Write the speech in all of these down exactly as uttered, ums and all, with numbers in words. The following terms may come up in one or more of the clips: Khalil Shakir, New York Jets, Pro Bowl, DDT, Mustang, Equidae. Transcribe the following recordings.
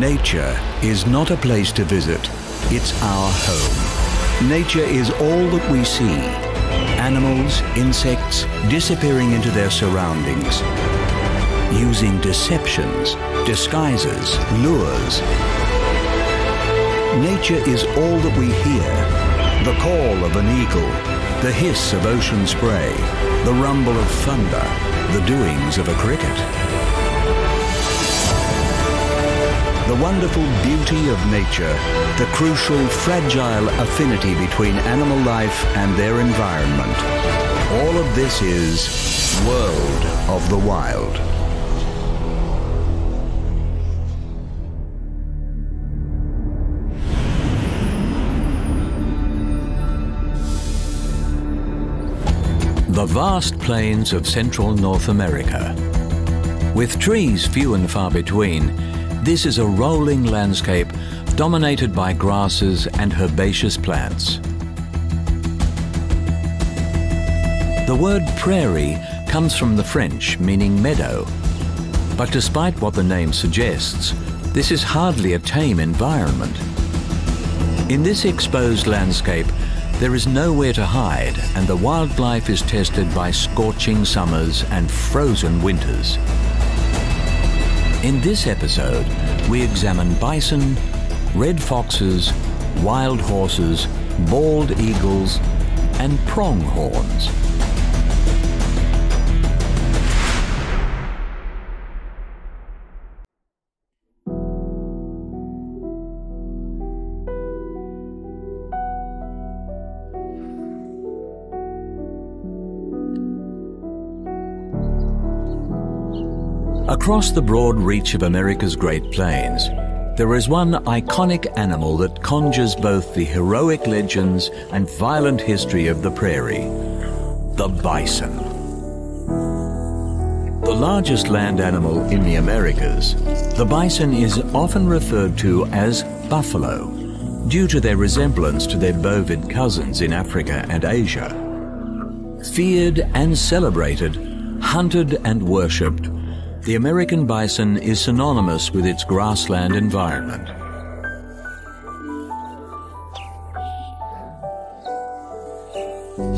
Nature is not a place to visit, it's our home. Nature is all that we see. Animals, insects, disappearing into their surroundings, using deceptions, disguises, lures. Nature is all that we hear. The call of an eagle, the hiss of ocean spray, the rumble of thunder, the doings of a cricket. The wonderful beauty of nature, the crucial, fragile affinity between animal life and their environment. All of this is World of the Wild. The vast plains of central North America. With trees few and far between, this is a rolling landscape dominated by grasses and herbaceous plants. The word prairie comes from the French, meaning meadow. But despite what the name suggests, this is hardly a tame environment. In this exposed landscape, there is nowhere to hide, and the wildlife is tested by scorching summers and frozen winters. In this episode, we examine bison, red foxes, wild horses, bald eagles, and pronghorns. Across the broad reach of America's Great Plains, there is one iconic animal that conjures both the heroic legends and violent history of the prairie, the bison. The largest land animal in the Americas, the bison is often referred to as buffalo, due to their resemblance to their bovid cousins in Africa and Asia. Feared and celebrated, hunted and worshipped, the American bison is synonymous with its grassland environment.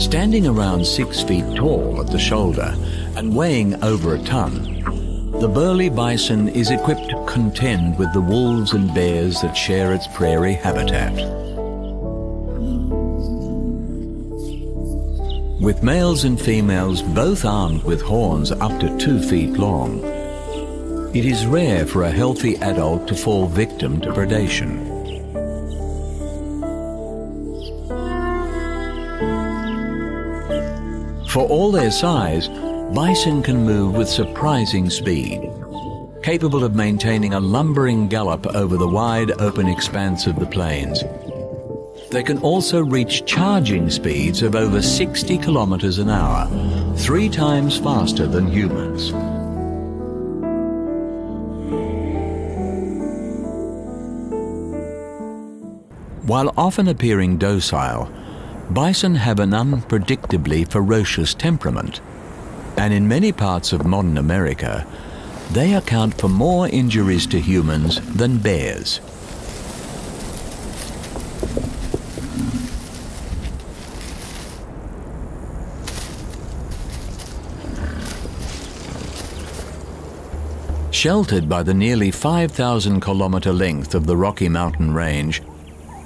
Standing around six feet tall at the shoulder and weighing over a ton, the burly bison is equipped to contend with the wolves and bears that share its prairie habitat. With males and females both armed with horns up to two feet long, it is rare for a healthy adult to fall victim to predation. For all their size, bison can move with surprising speed, capable of maintaining a lumbering gallop over the wide open expanse of the plains. They can also reach charging speeds of over sixty kilometers an hour, three times faster than humans. While often appearing docile, bison have an unpredictably ferocious temperament, and in many parts of modern America, they account for more injuries to humans than bears. Sheltered by the nearly five thousand kilometer length of the Rocky Mountain Range,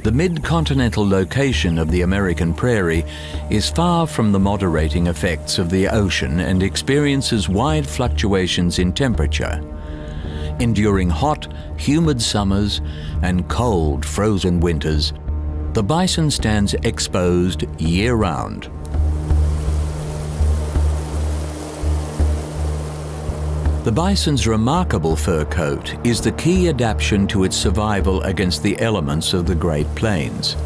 the mid-continental location of the American prairie is far from the moderating effects of the ocean and experiences wide fluctuations in temperature, enduring hot, humid summers and cold, frozen winters. The bison stands exposed year-round. The bison's remarkable fur coat is the key adaptation to its survival against the elements of the Great Plains.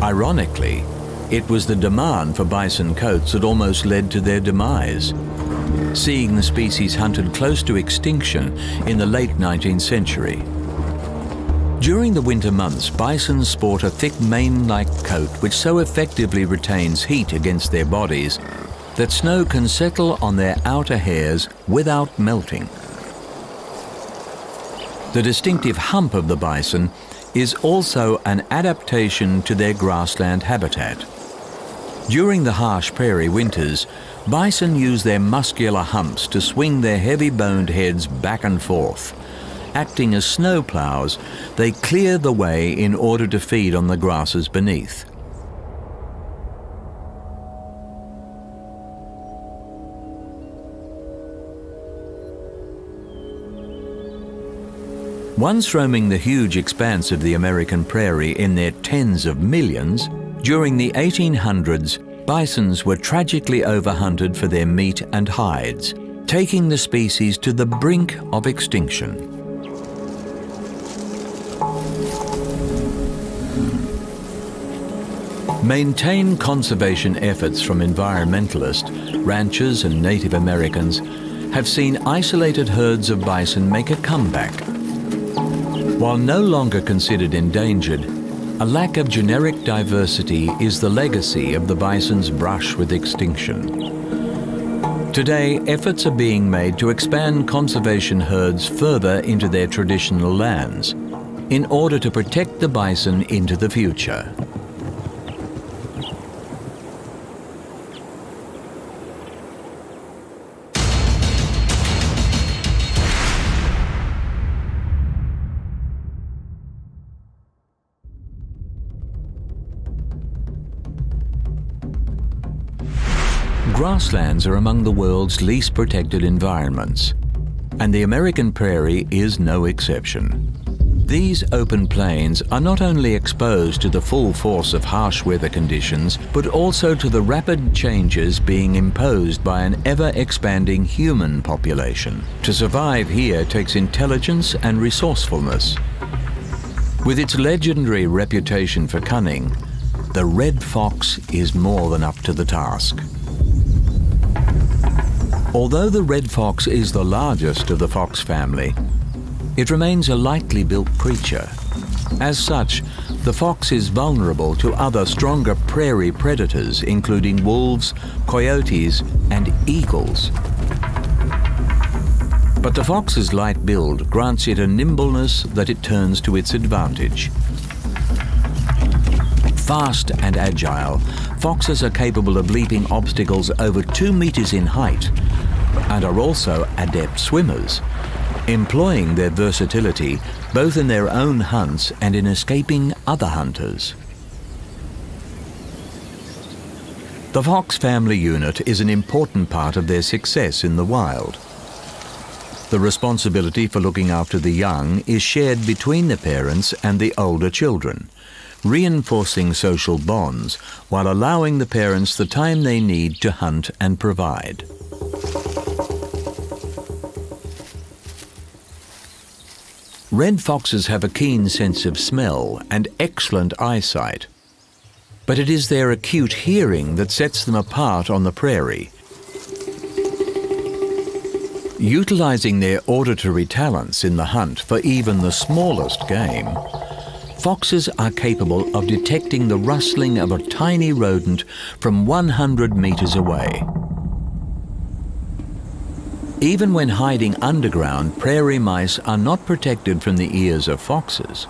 Ironically, it was the demand for bison coats that almost led to their demise, seeing the species hunted close to extinction in the late nineteenth century. During the winter months, bison sport a thick mane-like coat which so effectively retains heat against their bodies that snow can settle on their outer hairs without melting. The distinctive hump of the bison is also an adaptation to their grassland habitat. During the harsh prairie winters, bison use their muscular humps to swing their heavy-boned heads back and forth. Acting as snow plows, they clear the way in order to feed on the grasses beneath. Once roaming the huge expanse of the American prairie in their tens of millions, during the eighteen hundreds, bisons were tragically overhunted for their meat and hides, taking the species to the brink of extinction. Maintain conservation efforts from environmentalists, ranchers and Native Americans have seen isolated herds of bison make a comeback. While no longer considered endangered, a lack of generic diversity is the legacy of the bison's brush with extinction. Today, efforts are being made to expand conservation herds further into their traditional lands in order to protect the bison into the future. Grasslands are among the world's least protected environments, and the American prairie is no exception. These open plains are not only exposed to the full force of harsh weather conditions, but also to the rapid changes being imposed by an ever-expanding human population. To survive here takes intelligence and resourcefulness. With its legendary reputation for cunning, the red fox is more than up to the task. Although the red fox is the largest of the fox family, it remains a lightly built creature. As such, the fox is vulnerable to other stronger prairie predators, including wolves, coyotes, and eagles. But the fox's light build grants it a nimbleness that it turns to its advantage. Fast and agile, foxes are capable of leaping obstacles over two meters in height, and are also adept swimmers, employing their versatility both in their own hunts and in escaping other hunters. The fox family unit is an important part of their success in the wild. The responsibility for looking after the young is shared between the parents and the older children, reinforcing social bonds while allowing the parents the time they need to hunt and provide. Red foxes have a keen sense of smell and excellent eyesight, but it is their acute hearing that sets them apart on the prairie. Utilizing their auditory talents in the hunt for even the smallest game, foxes are capable of detecting the rustling of a tiny rodent from one hundred meters away. Even when hiding underground, prairie mice are not protected from the ears of foxes.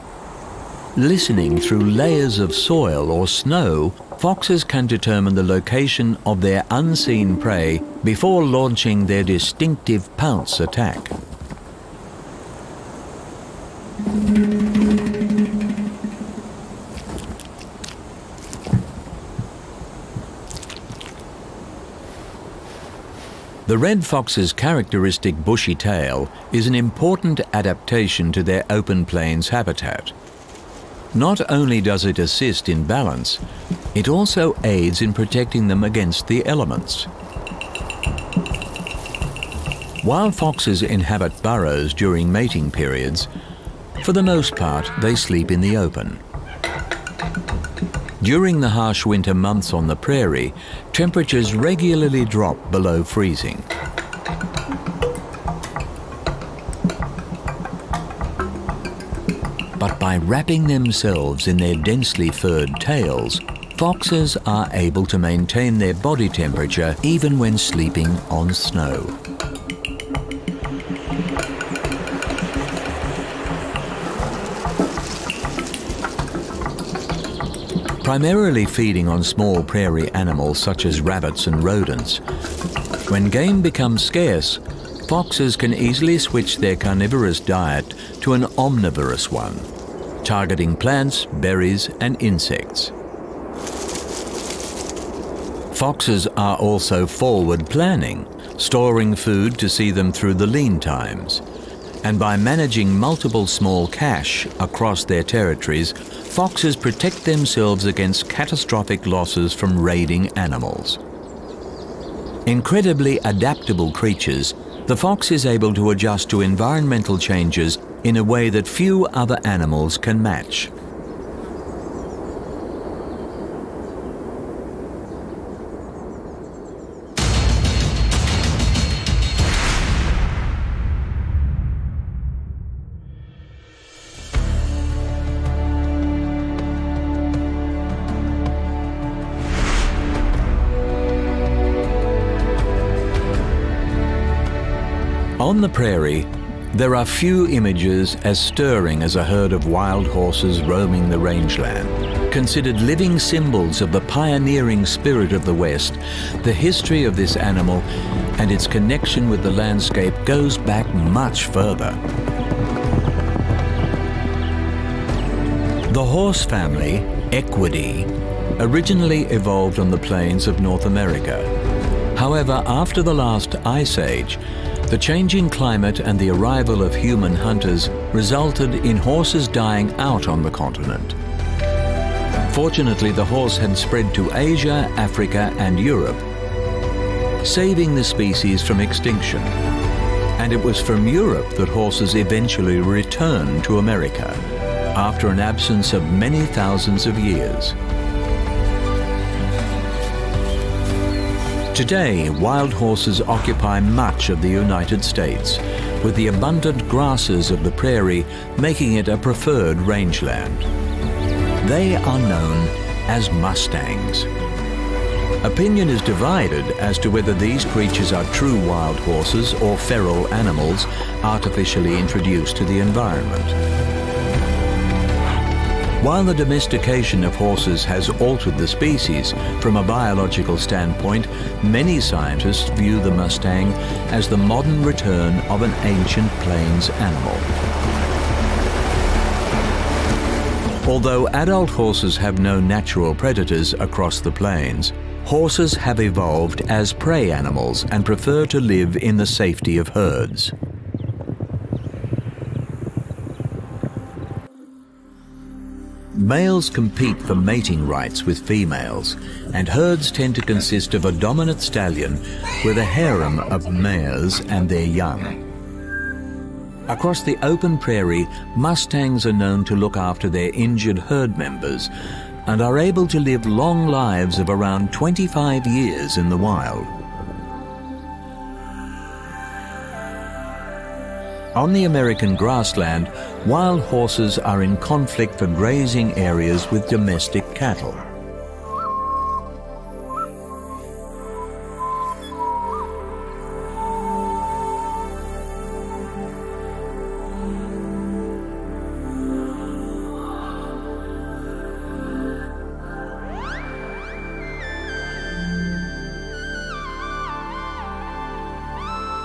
Listening through layers of soil or snow, foxes can determine the location of their unseen prey before launching their distinctive pounce attack. The red fox's characteristic bushy tail is an important adaptation to their open plains habitat. Not only does it assist in balance, it also aids in protecting them against the elements. While foxes inhabit burrows during mating periods, for the most part they sleep in the open. During the harsh winter months on the prairie, temperatures regularly drop below freezing. But by wrapping themselves in their densely furred tails, foxes are able to maintain their body temperature even when sleeping on snow. primarily feeding on small prairie animals such as rabbits and rodents. When game becomes scarce, foxes can easily switch their carnivorous diet to an omnivorous one, targeting plants, berries, and insects. Foxes are also forward planning, storing food to see them through the lean times. And by managing multiple small cache across their territories, foxes protect themselves against catastrophic losses from raiding animals. Incredibly adaptable creatures, the fox is able to adjust to environmental changes in a way that few other animals can match. On the prairie, there are few images as stirring as a herd of wild horses roaming the rangeland. Considered living symbols of the pioneering spirit of the West, the history of this animal and its connection with the landscape goes back much further. The horse family, Equidae, originally evolved on the plains of North America. However, after the last ice age, the change in climate and the arrival of human hunters resulted in horses dying out on the continent. Fortunately, the horse had spread to Asia, Africa, and Europe, saving the species from extinction. And it was from Europe that horses eventually returned to America after an absence of many thousands of years. Today, wild horses occupy much of the United States, with the abundant grasses of the prairie making it a preferred rangeland. They are known as Mustangs. Opinion is divided as to whether these creatures are true wild horses or feral animals artificially introduced to the environment. While the domestication of horses has altered the species, from a biological standpoint, many scientists view the Mustang as the modern return of an ancient plains animal. Although adult horses have no natural predators across the plains, horses have evolved as prey animals and prefer to live in the safety of herds. Males compete for mating rights with females, and herds tend to consist of a dominant stallion with a harem of mares and their young. Across the open prairie, Mustangs are known to look after their injured herd members and are able to live long lives of around twenty-five years in the wild. On the American grassland, wild horses are in conflict for grazing areas with domestic cattle.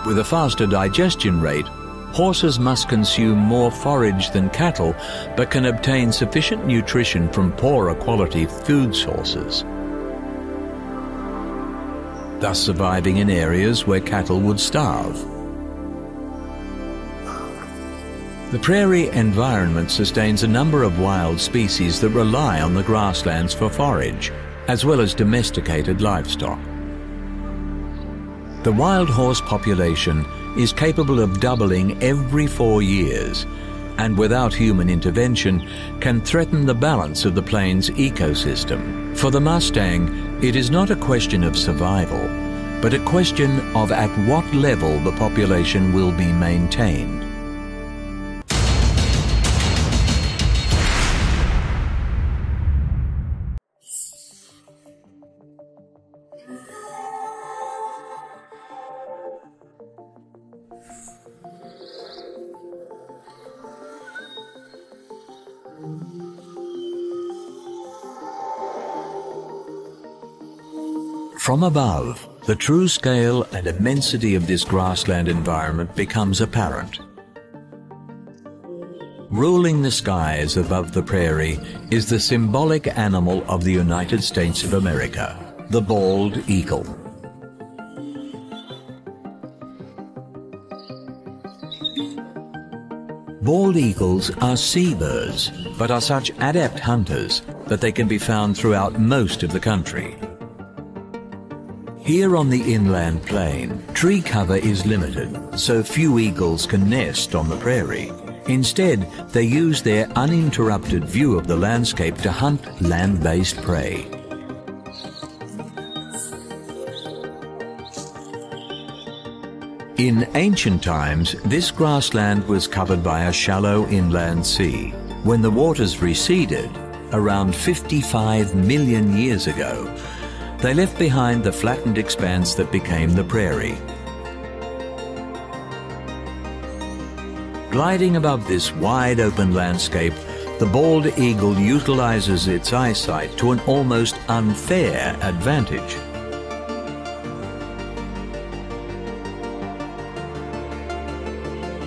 With a faster digestion rate, horses must consume more forage than cattle, but can obtain sufficient nutrition from poorer quality food sources, thus surviving in areas where cattle would starve. The prairie environment sustains a number of wild species that rely on the grasslands for forage, as well as domesticated livestock. The wild horse population is capable of doubling every four years, and without human intervention can threaten the balance of the plains ecosystem. For the Mustang, it is not a question of survival, but a question of at what level the population will be maintained. From above, the true scale and immensity of this grassland environment becomes apparent. Ruling the skies above the prairie is the symbolic animal of the United States of America, the bald eagle. Bald eagles are seabirds, but are such adept hunters that they can be found throughout most of the country. Here on the inland plain, tree cover is limited, so few eagles can nest on the prairie. Instead, they use their uninterrupted view of the landscape to hunt land-based prey. In ancient times, this grassland was covered by a shallow inland sea. When the waters receded, around fifty-five million years ago, they left behind the flattened expanse that became the prairie. Gliding above this wide open landscape, the bald eagle utilizes its eyesight to an almost unfair advantage.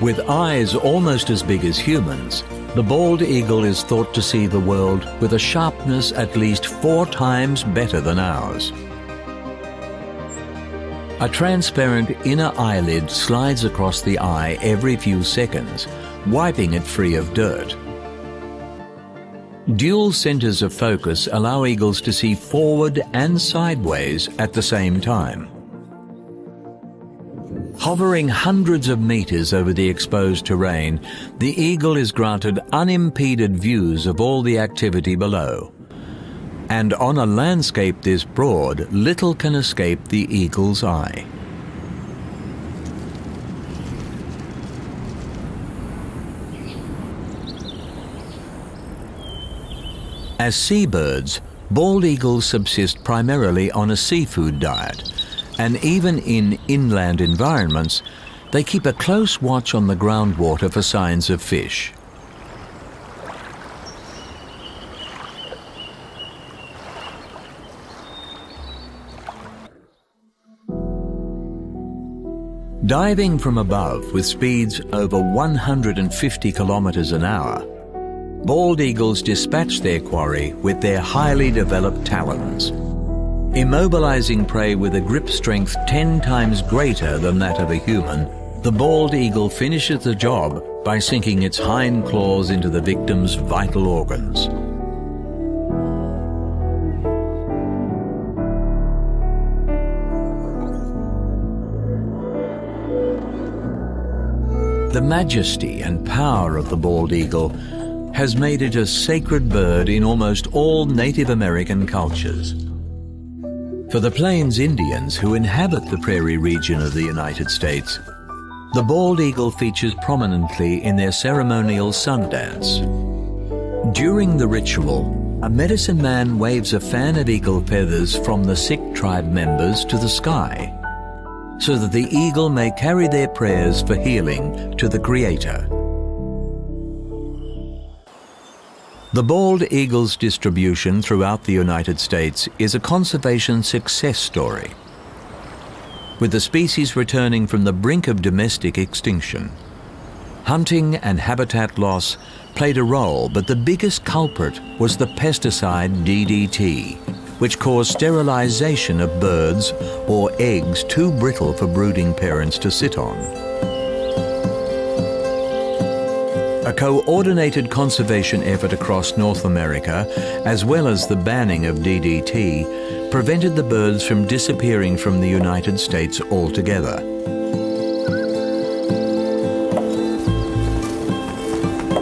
With eyes almost as big as humans, the bald eagle is thought to see the world with a sharpness at least four times better than ours. A transparent inner eyelid slides across the eye every few seconds, wiping it free of dirt. Dual centers of focus allow eagles to see forward and sideways at the same time. Hovering hundreds of meters over the exposed terrain, the eagle is granted unimpeded views of all the activity below. And on a landscape this broad, little can escape the eagle's eye. As seabirds, bald eagles subsist primarily on a seafood diet, and even in inland environments, they keep a close watch on the groundwater for signs of fish. Diving from above with speeds over one hundred fifty kilometers an hour, bald eagles dispatch their quarry with their highly developed talons, immobilizing prey with a grip strength ten times greater than that of a human. The bald eagle finishes the job by sinking its hind claws into the victim's vital organs. The majesty and power of the bald eagle has made it a sacred bird in almost all Native American cultures. For the Plains Indians who inhabit the prairie region of the United States, the bald eagle features prominently in their ceremonial sundance. During the ritual, a medicine man waves a fan of eagle feathers from the sick tribe members to the sky, so that the eagle may carry their prayers for healing to the Creator. The bald eagle's distribution throughout the United States is a conservation success story, with the species returning from the brink of domestic extinction. Hunting and habitat loss played a role, but the biggest culprit was the pesticide D D T. Which cause sterilization of birds or eggs too brittle for brooding parents to sit on. A coordinated conservation effort across North America, as well as the banning of D D T, prevented the birds from disappearing from the United States altogether.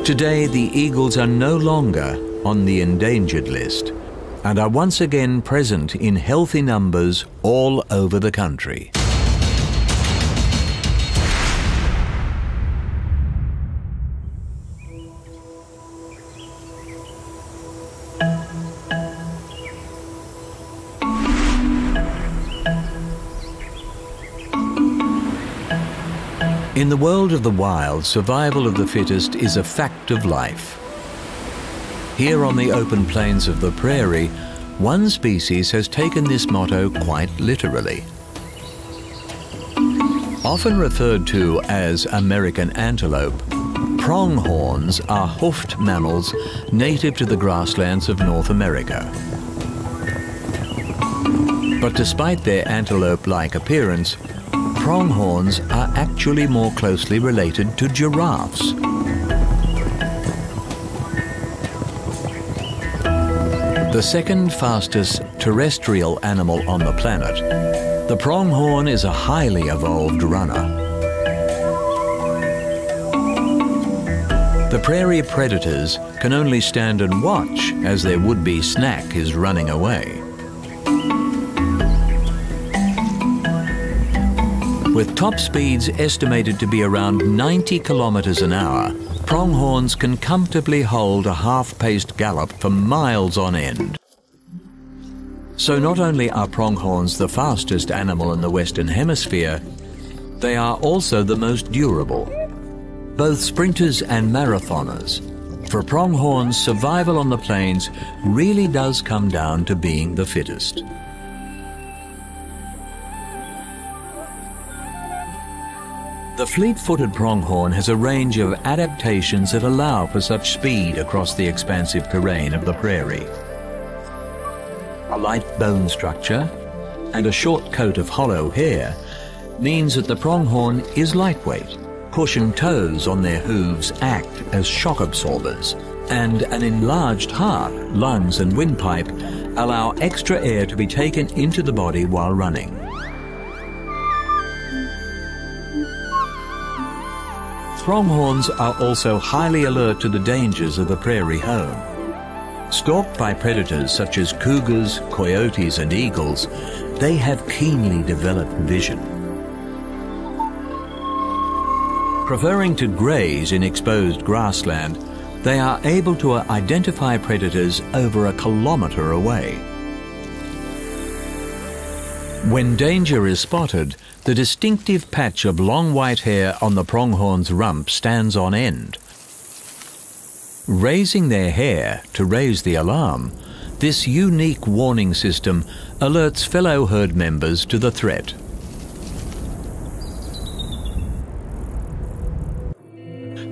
Today, the eagles are no longer on the endangered list, and are once again present in healthy numbers all over the country. In the world of the wild, survival of the fittest is a fact of life. Here on the open plains of the prairie, One species has taken this motto quite literally. Often referred to as American antelope, pronghorns are hoofed mammals native to the grasslands of North America. But despite their antelope-like appearance, pronghorns are actually more closely related to giraffes. The second fastest terrestrial animal on the planet, the pronghorn is a highly evolved runner. The prairie predators can only stand and watch as their would-be snack is running away. With top speeds estimated to be around ninety kilometers an hour, pronghorns can comfortably hold a half-paced gallop for miles on end. So not only are pronghorns the fastest animal in the Western Hemisphere, they are also the most durable. Both sprinters and marathoners, for pronghorns, survival on the plains really does come down to being the fittest. The fleet-footed pronghorn has a range of adaptations that allow for such speed across the expansive terrain of the prairie. A light bone structure and a short coat of hollow hair means that the pronghorn is lightweight. Cushioned toes on their hooves act as shock absorbers, and an enlarged heart, lungs and windpipe allow extra air to be taken into the body while running. Pronghorns are also highly alert to the dangers of the prairie home. Stalked by predators such as cougars, coyotes and eagles, they have keenly developed vision. Preferring to graze in exposed grassland, they are able to identify predators over a kilometre away. When danger is spotted, the distinctive patch of long white hair on the pronghorn's rump stands on end. Raising their hair to raise the alarm, this unique warning system alerts fellow herd members to the threat.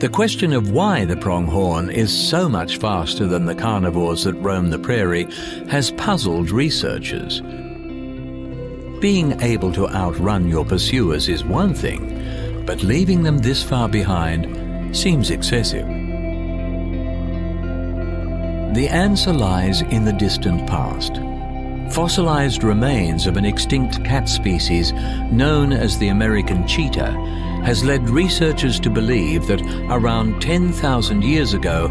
The question of why the pronghorn is so much faster than the carnivores that roam the prairie has puzzled researchers. Being able to outrun your pursuers is one thing, but leaving them this far behind seems excessive. The answer lies in the distant past. Fossilized remains of an extinct cat species known as the American cheetah has led researchers to believe that around ten thousand years ago,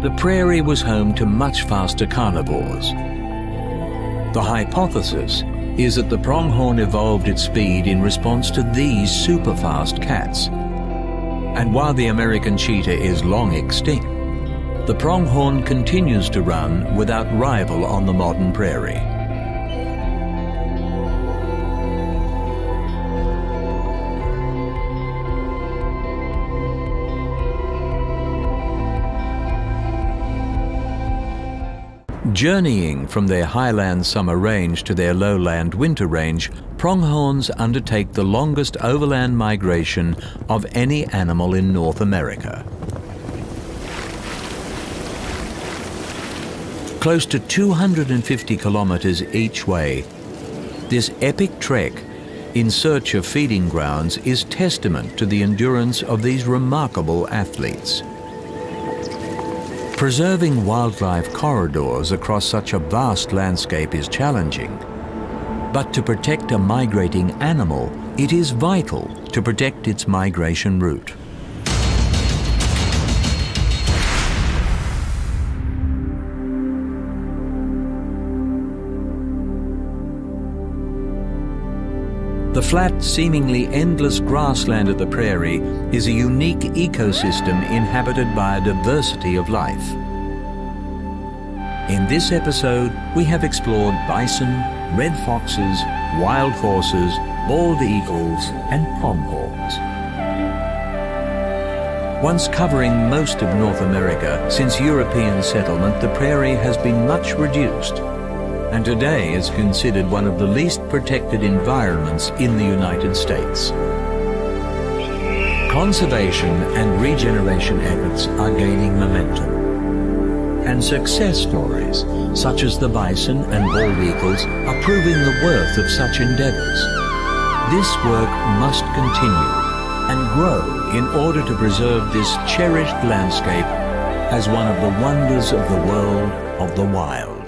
the prairie was home to much faster carnivores. The hypothesis is that the pronghorn evolved its speed in response to these superfast cats. And while the American cheetah is long extinct, the pronghorn continues to run without rival on the modern prairie. Journeying from their highland summer range to their lowland winter range, pronghorns undertake the longest overland migration of any animal in North America. Close to two hundred fifty kilometers each way, this epic trek in search of feeding grounds is testament to the endurance of these remarkable athletes. Preserving wildlife corridors across such a vast landscape is challenging, but to protect a migrating animal, it is vital to protect its migration route. The flat, seemingly endless grassland of the prairie is a unique ecosystem inhabited by a diversity of life. In this episode, we have explored bison, red foxes, wild horses, bald eagles, and pronghorns. Once covering most of North America, since European settlement, the prairie has been much reduced. and today is considered one of the least protected environments in the United States. Conservation and regeneration efforts are gaining momentum, and success stories such as the bison and bald eagles are proving the worth of such endeavors. This work must continue and grow in order to preserve this cherished landscape as one of the wonders of the world of the wild.